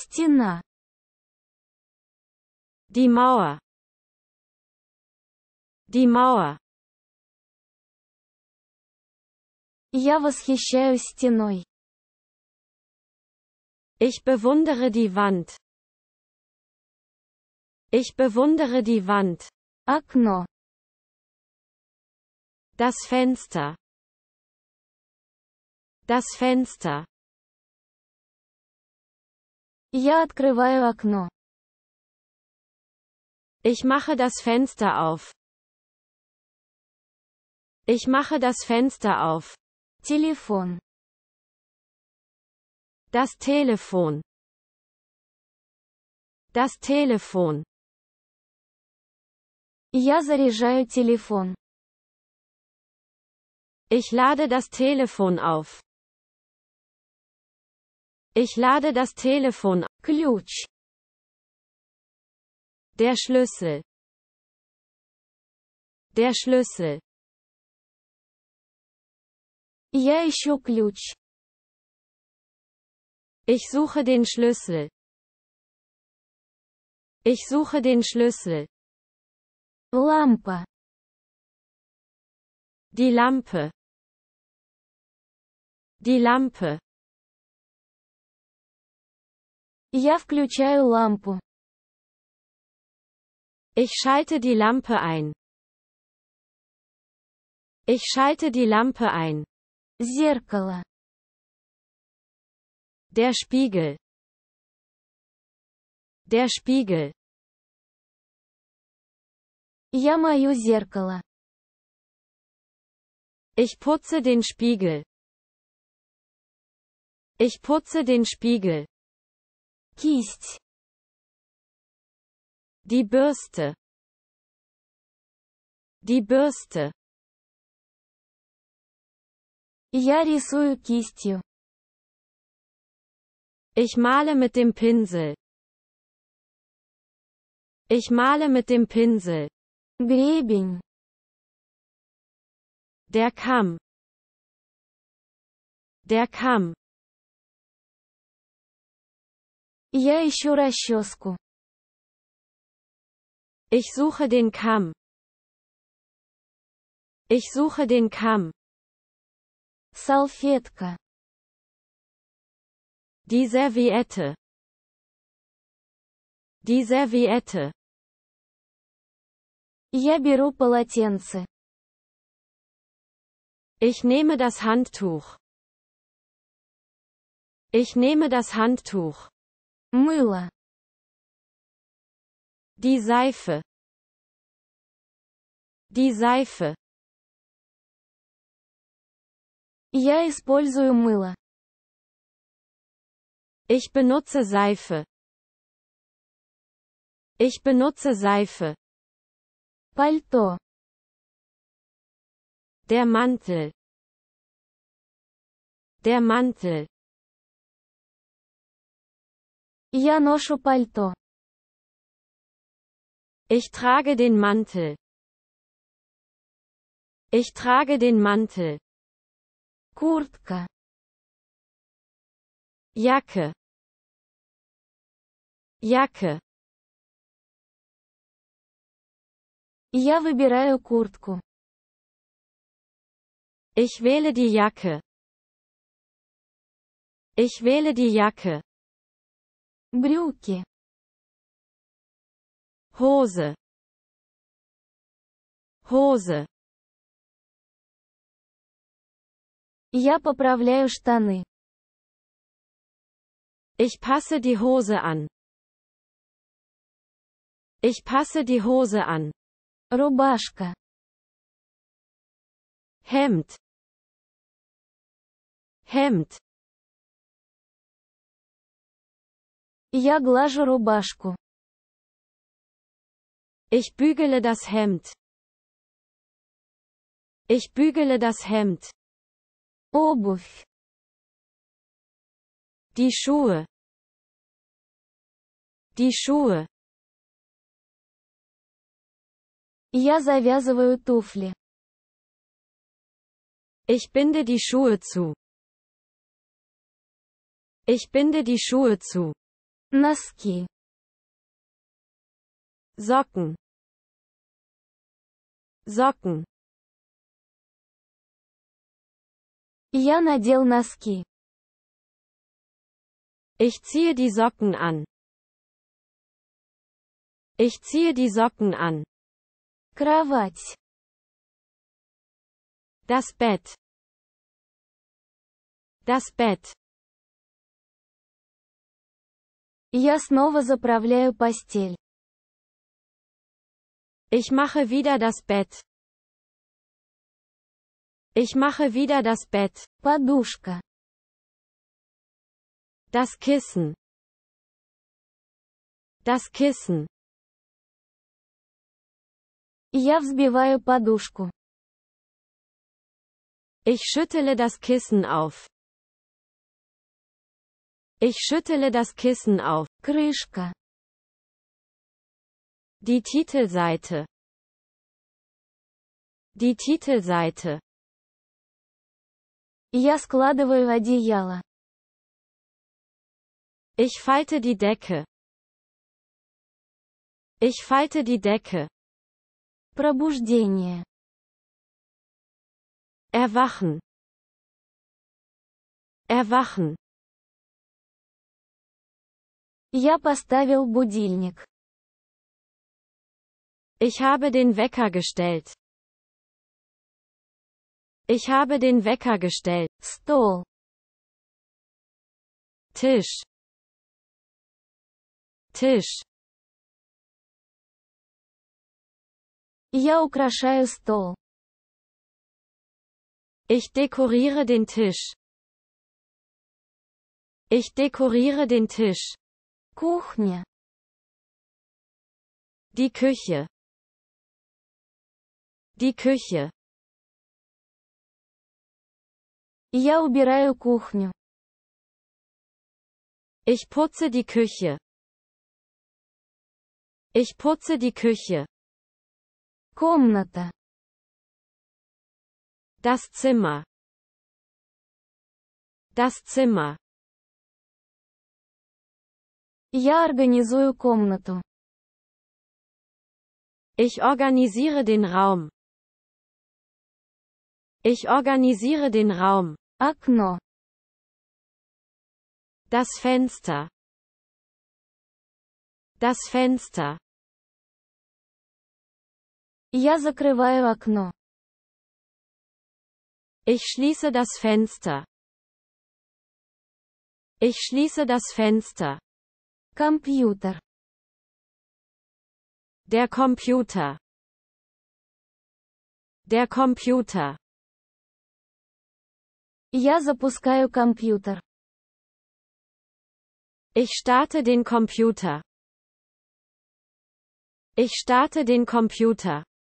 Стена. Die Mauer. Die Mauer. Я восхищаюсь стеной. Ich bewundere die Wand. Ich bewundere die Wand. Окно. Das Fenster. Das Fenster. Я открываю окно. Ich mache das Fenster auf. Ich mache das Fenster auf. Telefon. Das Telefon. Das Telefon. Я заряжаю телефон. Ich lade das Telefon auf. Ich lade das Telefon auf. Ключ. Der Schlüssel. Der Schlüssel. Я ищу ключ. Ich suche den Schlüssel. Ich suche den Schlüssel. Lampe. Die Lampe. Die Lampe. Я включаю лампу. Ich schalte die Lampe ein. Ich schalte die Lampe ein. Зеркало. Der Spiegel. Der Spiegel. Я мою зеркало. Ich putze den Spiegel. Ich putze den Spiegel. Кисть. Die Bürste. Die Bürste. Я рисую кистью. Ich male mit dem Pinsel. Ich male mit dem Pinsel. Гребень. Der Kamm. Der Kamm. Я ищу расческу. Ich suche den Kamm. Ich suche den Kamm. Салфетка. Die Serviette. Die Serviette. Я беру полотенце. Ich nehme das Handtuch. Ich nehme das Handtuch. Мыло. Die Seife. Die Seife. Я использую мыло. Ich benutze Seife. Ich benutze Seife. Пальто. Der Mantel. Der Mantel. Я ношу пальто. Ich trage den Mantel. Ich trage den Mantel. Куртка. Jacke. Jacke. Я выбираю куртку. Ich wähle die Jacke. Ich wähle die Jacke. Брюки. Hose. Hose. Я поправляю штаны. Ich passe die Hose an. Ich passe die Hose an. Рубашка. Hemd. Hemd. Я глажу рубашку. Ich bügele das Hemd. Ich bügele das Hemd. Обувь. Die Schuhe. Die Schuhe. Я завязываю туфли. Ich binde die Schuhe zu. Ich binde die Schuhe zu. Носки. Socken. Socken. Я надел носки. Ich ziehe die Socken an. Ich ziehe die Socken an. Кровать. Das Bett. Das Bett. Я снова заправляю постель. Ich mache wieder das Bett. Ich mache wieder das Bett. Подушка. Das Kissen. Das Kissen. Я взбиваю подушку. Ich schüttele das Kissen auf. Ich schüttele das Kissen auf. Крышка. Die Titelseite. Die Titelseite. Я складываю одеяло. Ich falte die Decke. Ich falte die Decke. Пробуждение. Erwachen. Erwachen. Я поставил будильник. Ich habe den Wecker gestellt. Ich habe den Wecker gestellt. Stol. Tisch. Tisch. Я украшаю стол. Ich dekoriere den Tisch. Ich dekoriere den Tisch. Kuchnia. Die Küche. Die Küche. Я убираю кухню. Ich putze die Küche. Ich putze die Küche. Комната. Das Zimmer. Das Zimmer. Я организую комнату. Ich organisiere den Raum. Ich organisiere den Raum. Окно. Das Fenster. Das Fenster. Я закрываю окно. Ich schließe das Fenster. Ich schließe das Fenster. Computer. Der Computer. Der Computer. Я запускаю компьютер. Ich starte den Computer. Ich starte den Computer.